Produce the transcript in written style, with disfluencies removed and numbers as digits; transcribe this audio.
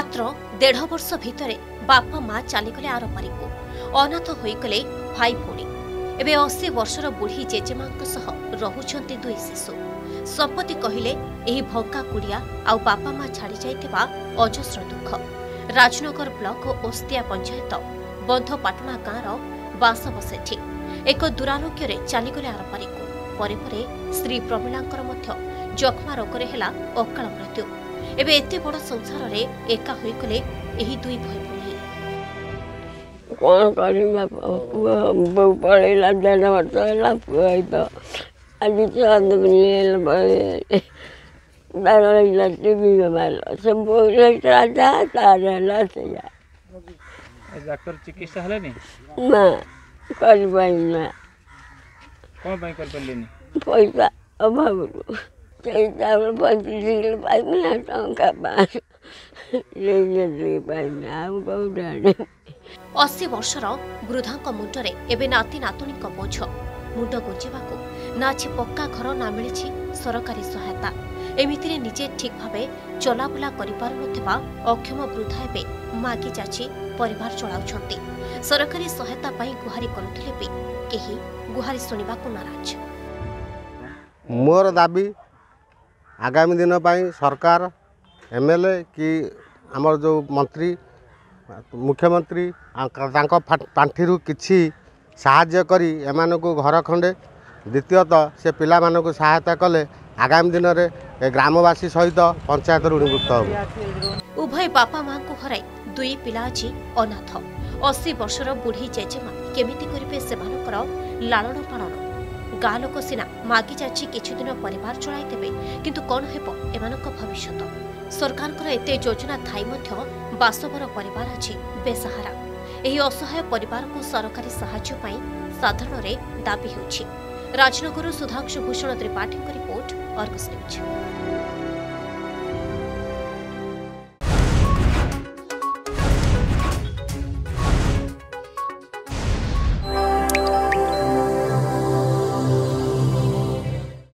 मात्र देढ़ वर्ष भितर बापा माँ चलीगले आरपारी को अनाथ होगले भाई भौणी एवं 80 वर्षर बुढ़ी जेजेमा रुंट दुई शिशु संपत्ति कहले यही भंगा कुड़िया आउ बापा माँ छाड़ जाता अजस्र दुख। राजनगर ब्लक और ओस्तिया पंचायत बंधपाटना गाँवर बासाबसेठी एक दुरारोग्य चलीगले आरपारी को परे श्री प्रमिला जख्मा रोग अकाल मृत्यु एबे एते बड़ संसार रे एका होई कले एही दुई भाई बोले कोन करी मा बहु पड़े लदन वतला पुई तो अभी तो अंदर बने दारो लट्टी भी माल सब बोले राजा तारा लसिया डॉक्टर चिकित्सा हले नी ना कल भाई ना कोन भाई कल पल्ले नी पैसा अभाव वृद्धा मुंडरे एबे नाती नातुणी बोझ मुंड गुंजा ना अच्छे पक्का घर ना मिली सरकारी सहायता एमती निजे ठीक भाव चलाबुला अक्षम वृद्धा एवं मागि जाची परिवार चलाउछंती। सरकारी सहायता पाई गुहारी करथिले भी केही गुहारी सुनिबाकु नाराज। मोर दाबी आगामी दिन पर सरकार एमएलए कि आमर जो मंत्री मुख्यमंत्री पांठी किसी साहाय्य करी एमान को घर खंडे द्वितीयत से पिला मान को सहायता कले आगामी दिन में ग्रामवासी सहित पंचायत ऋणीभूत हो। उभय बापा मां को हराई दुई पिला अछि अनाथ। 80 वर्षर बुढ़ी जेजेमा केमिति करिवे सेमानकर लालन पालन। गाँ लोक सीना मागि जाछि किछुदिन परिवार चलाई देबे किंतु कौन हेबो एमानक भविष्यत। सरकारक एते योजना थाई मध्य बासवर परिवार अछि बेसहारा। एही असहाय परिवार को सरकारी सहायता पाई साधारण रे दाबी होछि। Rajnagar Sudhanshu Bhushan Tripathi report Argus news.